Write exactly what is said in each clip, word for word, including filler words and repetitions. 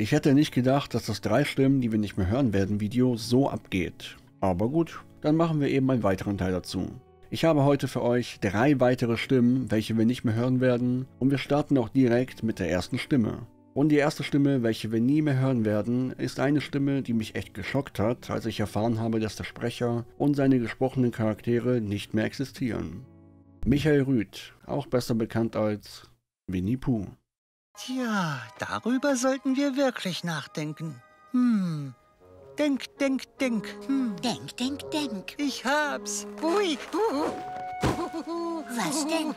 Ich hätte nicht gedacht, dass das drei Stimmen, die wir nicht mehr hören werden Video so abgeht. Aber gut, dann machen wir eben einen weiteren Teil dazu. Ich habe heute für euch drei weitere Stimmen, welche wir nicht mehr hören werden, und wir starten auch direkt mit der ersten Stimme. Und die erste Stimme, welche wir nie mehr hören werden, ist eine Stimme, die mich echt geschockt hat, als ich erfahren habe, dass der Sprecher und seine gesprochenen Charaktere nicht mehr existieren. Michael Rüth, auch besser bekannt als Winnie Pooh. Tja, darüber sollten wir wirklich nachdenken. Hm, denk, denk, denk. Hm. Denk, denk, denk. Ich hab's. Hui. Was denn?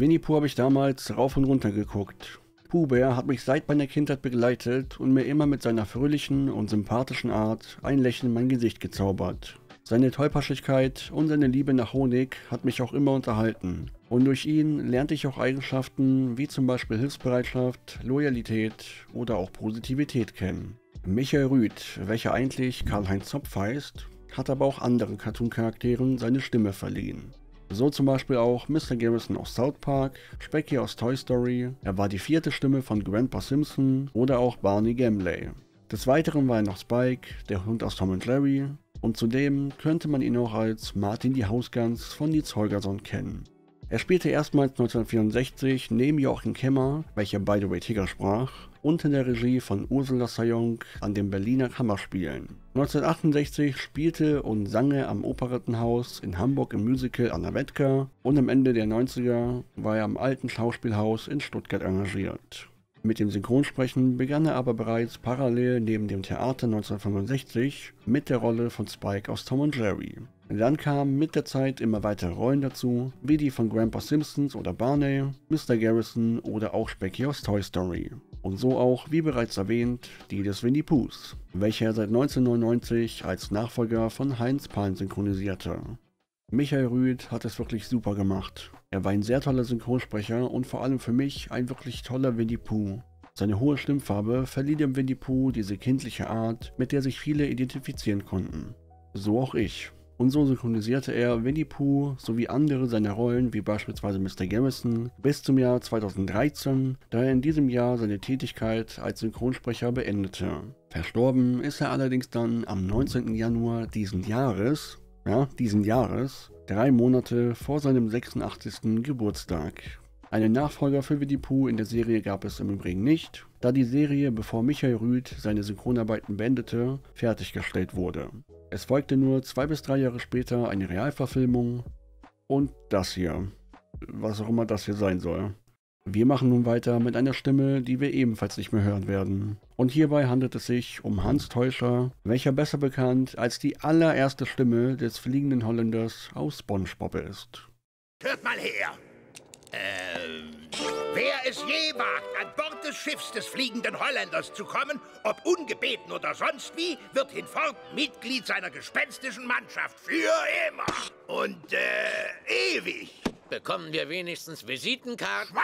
Winnie Pooh habe ich damals rauf und runter geguckt. Pooh Bär hat mich seit meiner Kindheit begleitet und mir immer mit seiner fröhlichen und sympathischen Art ein Lächeln in mein Gesicht gezaubert. Seine Tollpaschigkeit und seine Liebe nach Honig hat mich auch immer unterhalten. Und durch ihn lernte ich auch Eigenschaften wie zum Beispiel Hilfsbereitschaft, Loyalität oder auch Positivität kennen. Michael Rüth, welcher eigentlich Karl-Heinz Zopf heißt, hat aber auch anderen Cartoon-Charakteren seine Stimme verliehen. So zum Beispiel auch Mister Garrison aus South Park, Specky aus Toy Story, er war die vierte Stimme von Grandpa Simpson oder auch Barney Gambley. Des Weiteren war er noch Spike, der Hund aus Tom und Jerry, und zudem könnte man ihn auch als Martin die Hausgans von Nils Holgersson kennen. Er spielte erstmals neunzehnhundertvierundsechzig neben Joachim Kemmer, welcher by the way Tiger sprach, und in der Regie von Ursula Sayong an den Berliner Kammerspielen. neunzehnhundertachtundsechzig spielte und sang er am Operettenhaus in Hamburg im Musical Anna Wettka und am Ende der neunziger war er am Alten Schauspielhaus in Stuttgart engagiert. Mit dem Synchronsprechen begann er aber bereits parallel neben dem Theater neunzehnhundertfünfundsechzig mit der Rolle von Spike aus Tom und Jerry. Dann kamen mit der Zeit immer weitere Rollen dazu, wie die von Grandpa Simpsons oder Barney, Mister Garrison oder auch Specky aus Toy Story. Und so auch, wie bereits erwähnt, die des Winnie Poohs, welcher er seit neunzehnhundertneunundneunzig als Nachfolger von Heinz Pahn synchronisierte. Michael Rüth hat es wirklich super gemacht. Er war ein sehr toller Synchronsprecher und vor allem für mich ein wirklich toller Winnie Pooh. Seine hohe Stimmfarbe verlieh dem Winnie Pooh diese kindliche Art, mit der sich viele identifizieren konnten. So auch ich. Und so synchronisierte er Winnie Pooh sowie andere seiner Rollen wie beispielsweise Mister Garrison bis zum Jahr zweitausenddreizehn, da er in diesem Jahr seine Tätigkeit als Synchronsprecher beendete. Verstorben ist er allerdings dann am neunzehnten Januar diesen Jahres, ja, diesen Jahres, drei Monate vor seinem sechsundachtzigsten Geburtstag. Einen Nachfolger für Winnie Pooh in der Serie gab es im Übrigen nicht, da die Serie, bevor Michael Rüth seine Synchronarbeiten beendete, fertiggestellt wurde. Es folgte nur zwei bis drei Jahre später eine Realverfilmung und das hier, was auch immer das hier sein soll. Wir machen nun weiter mit einer Stimme, die wir ebenfalls nicht mehr hören werden. Und hierbei handelt es sich um Hans Teuscher, welcher besser bekannt als die allererste Stimme des fliegenden Holländers aus Spongebob ist. Hört mal her! Ähm, wer es je wagt, an Bord des Schiffs des fliegenden Holländers zu kommen, ob ungebeten oder sonst wie, wird hinfort Mitglied seiner gespenstischen Mannschaft für immer und äh, ewig. Bekommen wir wenigstens Visitenkarten?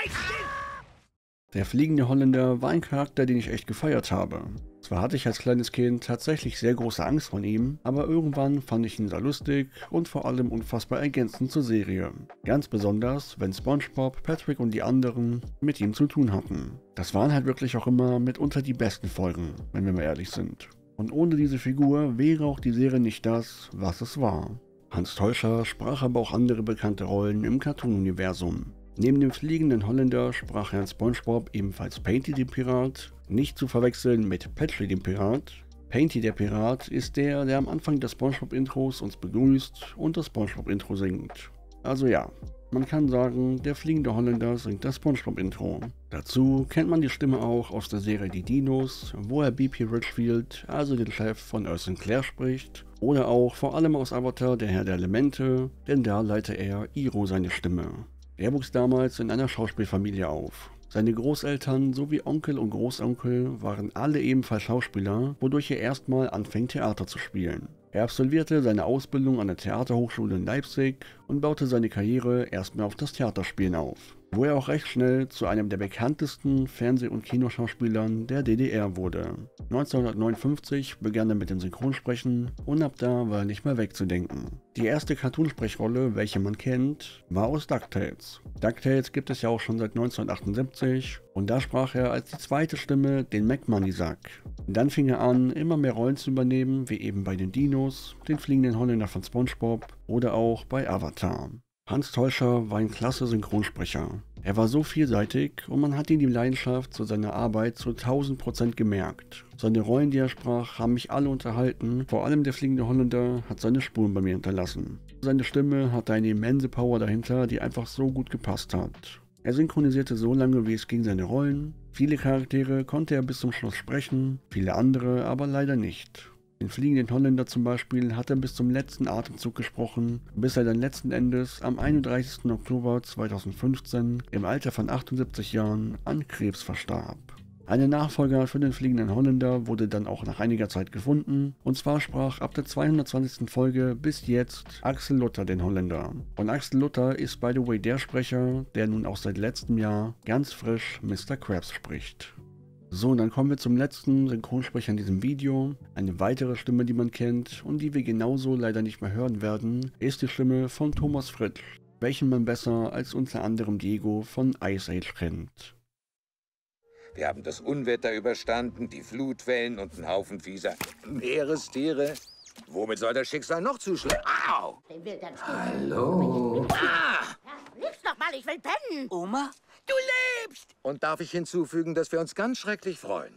Der fliegende Holländer war ein Charakter, den ich echt gefeiert habe. Zwar hatte ich als kleines Kind tatsächlich sehr große Angst von ihm, aber irgendwann fand ich ihn sehr lustig und vor allem unfassbar ergänzend zur Serie. Ganz besonders, wenn SpongeBob, Patrick und die anderen mit ihm zu tun hatten. Das waren halt wirklich auch immer mitunter die besten Folgen, wenn wir mal ehrlich sind. Und ohne diese Figur wäre auch die Serie nicht das, was es war. Hans Teuscher sprach aber auch andere bekannte Rollen im Cartoon-Universum. Neben dem fliegenden Holländer sprach er in SpongeBob ebenfalls Painty den Pirat, nicht zu verwechseln mit Patchy den Pirat. Painty der Pirat ist der, der am Anfang des SpongeBob-Intros uns begrüßt und das SpongeBob-Intro singt. Also ja, man kann sagen, der fliegende Holländer singt das SpongeBob-Intro. Dazu kennt man die Stimme auch aus der Serie Die Dinos, wo er B P Richfield, also den Chef von Earth and Claire, spricht. Oder auch vor allem aus Avatar, der Herr der Elemente, denn da leitete er Iroh seine Stimme. Er wuchs damals in einer Schauspielfamilie auf. Seine Großeltern sowie Onkel und Großonkel waren alle ebenfalls Schauspieler, wodurch er erstmal anfing, Theater zu spielen. Er absolvierte seine Ausbildung an der Theaterhochschule in Leipzig und baute seine Karriere erstmal auf das Theaterspielen auf, wo er auch recht schnell zu einem der bekanntesten Fernseh- und Kinoschauspielern der D D R wurde. neunzehnhundertneunundfünfzig begann er mit dem Synchronsprechen und ab da war er nicht mehr wegzudenken. Die erste Cartoonsprechenrolle, welche man kennt, war aus DuckTales. DuckTales gibt es ja auch schon seit neunzehnhundertachtundsiebzig und da sprach er als die zweite Stimme den McMoney-Sack. Dann fing er an, immer mehr Rollen zu übernehmen, wie eben bei den Dinos, den fliegenden Holländer von Spongebob oder auch bei Avatar. Hans Teuscher war ein klasse Synchronsprecher. Er war so vielseitig und man hat ihm die Leidenschaft zu seiner Arbeit zu tausend Prozent gemerkt. Seine Rollen, die er sprach, haben mich alle unterhalten, vor allem der fliegende Holländer hat seine Spuren bei mir hinterlassen. Seine Stimme hatte eine immense Power dahinter, die einfach so gut gepasst hat. Er synchronisierte so lange, wie es ging, seine Rollen. Viele Charaktere konnte er bis zum Schluss sprechen, viele andere aber leider nicht. Den fliegenden Holländer zum Beispiel hat er bis zum letzten Atemzug gesprochen, bis er dann letzten Endes am einunddreißigsten Oktober zweitausendfünfzehn im Alter von achtundsiebzig Jahren an Krebs verstarb. Ein Nachfolger für den fliegenden Holländer wurde dann auch nach einiger Zeit gefunden, und zwar sprach ab der zweihundertzwanzigsten Folge bis jetzt Axel Luther den Holländer. Und Axel Luther ist by the way der Sprecher, der nun auch seit letztem Jahr ganz frisch Mister Krabs spricht. So, und dann kommen wir zum letzten Synchronsprecher in diesem Video. Eine weitere Stimme, die man kennt und die wir genauso leider nicht mehr hören werden, ist die Stimme von Thomas Fritsch, welchen man besser als unter anderem Diego von Ice Age kennt. Wir haben das Unwetter überstanden, die Flutwellen und einen Haufen fieser Meerestiere. Womit soll das Schicksal noch zuschlagen? Au! Hallo! Ah! Liebst noch mal, ich will pennen! Oma? Du lebst! Und darf ich hinzufügen, dass wir uns ganz schrecklich freuen.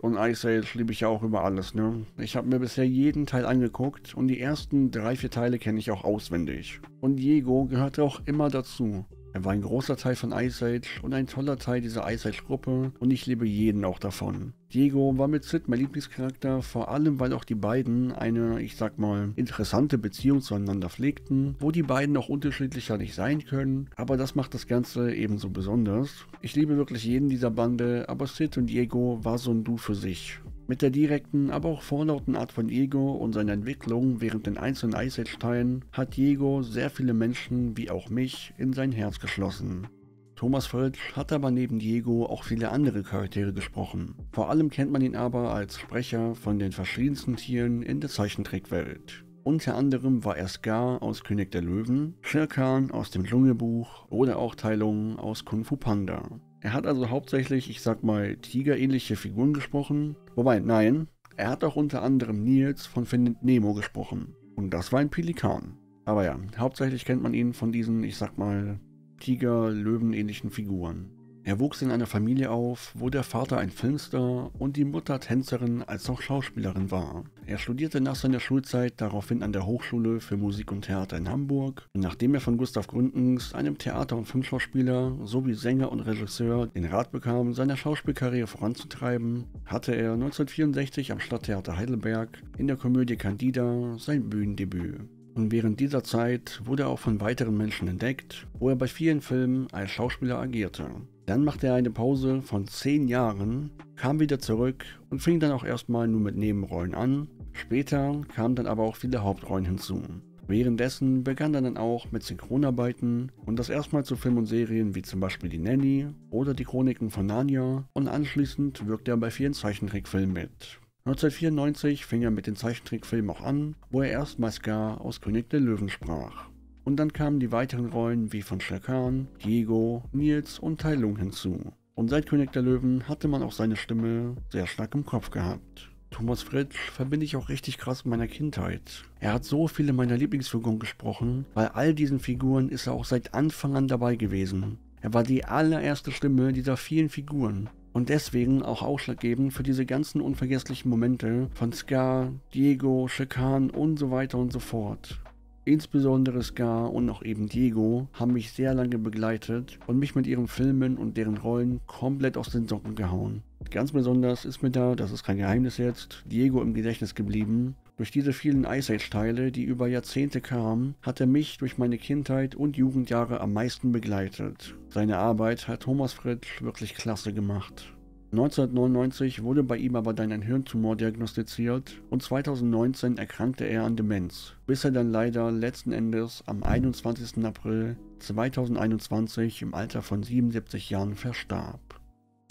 Und Ice Age liebe ich ja auch über alles, ne? Ich habe mir bisher jeden Teil angeguckt und die ersten drei, vier Teile kenne ich auch auswendig. Und Diego gehörte auch immer dazu. Er war ein großer Teil von Ice Age und ein toller Teil dieser Ice Age Gruppe und ich liebe jeden auch davon. Diego war mit Sid mein Lieblingscharakter, vor allem weil auch die beiden eine, ich sag mal, interessante Beziehung zueinander pflegten, wo die beiden auch unterschiedlicher nicht sein können, aber das macht das Ganze ebenso besonders. Ich liebe wirklich jeden dieser Bande, aber Sid und Diego war so ein Duo für sich. Mit der direkten, aber auch vorlauten Art von Diego und seiner Entwicklung während den einzelnen Ice Age Teilen hat Diego sehr viele Menschen, wie auch mich, in sein Herz geschlossen. Thomas Fritsch hat aber neben Diego auch viele andere Charaktere gesprochen. Vor allem kennt man ihn aber als Sprecher von den verschiedensten Tieren in der Zeichentrickwelt. Unter anderem war er Scar aus König der Löwen, Shere Khan aus dem Dschungelbuch oder auch Teilungen aus Kung Fu Panda. Er hat also hauptsächlich, ich sag mal, tigerähnliche Figuren gesprochen. Wobei, nein, er hat auch unter anderem Nils von Findet Nemo gesprochen. Und das war ein Pelikan. Aber ja, hauptsächlich kennt man ihn von diesen, ich sag mal, Tiger-Löwen-ähnlichen Figuren. Er wuchs in einer Familie auf, wo der Vater ein Filmstar und die Mutter Tänzerin als auch Schauspielerin war. Er studierte nach seiner Schulzeit daraufhin an der Hochschule für Musik und Theater in Hamburg, nachdem er von Gustav Gründgens, einem Theater- und Filmschauspieler sowie Sänger und Regisseur, den Rat bekam, seine Schauspielkarriere voranzutreiben, hatte er neunzehnhundertvierundsechzig am Stadttheater Heidelberg in der Komödie Candida sein Bühnendebüt. Und während dieser Zeit wurde er auch von weiteren Menschen entdeckt, wo er bei vielen Filmen als Schauspieler agierte. Dann machte er eine Pause von zehn Jahren, kam wieder zurück und fing dann auch erstmal nur mit Nebenrollen an. Später kamen dann aber auch viele Hauptrollen hinzu. Währenddessen begann er dann auch mit Synchronarbeiten und das erstmal zu Filmen und Serien wie zum Beispiel Die Nanny oder Die Chroniken von Narnia und anschließend wirkte er bei vielen Zeichentrickfilmen mit. neunzehnhundertvierundneunzig fing er mit den Zeichentrickfilmen auch an, wo er erstmals Scar aus König der Löwen sprach. Und dann kamen die weiteren Rollen wie von Shere Khan, Diego, Nils und Tai Lung hinzu. Und seit König der Löwen hatte man auch seine Stimme sehr stark im Kopf gehabt. Thomas Fritsch verbinde ich auch richtig krass mit meiner Kindheit. Er hat so viele meiner Lieblingsfiguren gesprochen, bei all diesen Figuren ist er auch seit Anfang an dabei gewesen. Er war die allererste Stimme dieser vielen Figuren. Und deswegen auch ausschlaggebend für diese ganzen unvergesslichen Momente von Scar, Diego, Shere Khan und so weiter und so fort. Insbesondere Scar und auch eben Diego haben mich sehr lange begleitet und mich mit ihren Filmen und deren Rollen komplett aus den Socken gehauen. Ganz besonders ist mir da, das ist kein Geheimnis jetzt, Diego im Gedächtnis geblieben. Durch diese vielen Ice Age Teile, die über Jahrzehnte kamen, hat er mich durch meine Kindheit und Jugendjahre am meisten begleitet. Seine Arbeit hat Thomas Fritsch wirklich klasse gemacht. neunzehnhundertneunundneunzig wurde bei ihm aber dann ein Hirntumor diagnostiziert und zweitausendneunzehn erkrankte er an Demenz, bis er dann leider letzten Endes am einundzwanzigsten April zweitausendeinundzwanzig im Alter von siebenundsiebzig Jahren verstarb.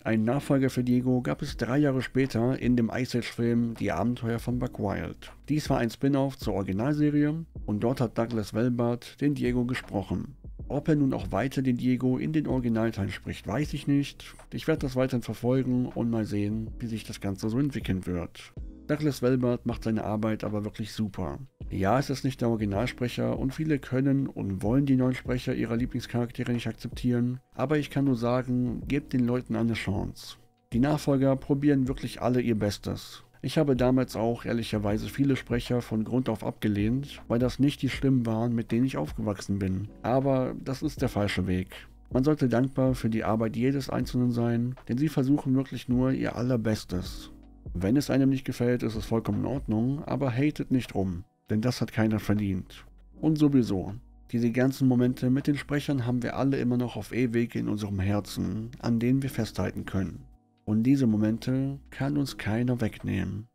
Einen Nachfolger für Diego gab es drei Jahre später in dem Ice Age Film Die Abenteuer von Buck Wild. Dies war ein Spin-off zur Originalserie und dort hat Douglas Welbart den Diego gesprochen. Ob er nun auch weiter den Diego in den Originalteilen spricht, weiß ich nicht. Ich werde das weiterhin verfolgen und mal sehen, wie sich das Ganze so entwickeln wird. Douglas Welbart macht seine Arbeit aber wirklich super. Ja, es ist nicht der Originalsprecher und viele können und wollen die neuen Sprecher ihrer Lieblingscharaktere nicht akzeptieren, aber ich kann nur sagen, gebt den Leuten eine Chance. Die Nachfolger probieren wirklich alle ihr Bestes. Ich habe damals auch ehrlicherweise viele Sprecher von Grund auf abgelehnt, weil das nicht die Stimmen waren, mit denen ich aufgewachsen bin. Aber das ist der falsche Weg. Man sollte dankbar für die Arbeit jedes Einzelnen sein, denn sie versuchen wirklich nur ihr Allerbestes. Wenn es einem nicht gefällt, ist es vollkommen in Ordnung, aber hatet nicht rum, denn das hat keiner verdient. Und sowieso, diese ganzen Momente mit den Sprechern haben wir alle immer noch auf ewig in unserem Herzen, an denen wir festhalten können. Und diese Momente kann uns keiner wegnehmen.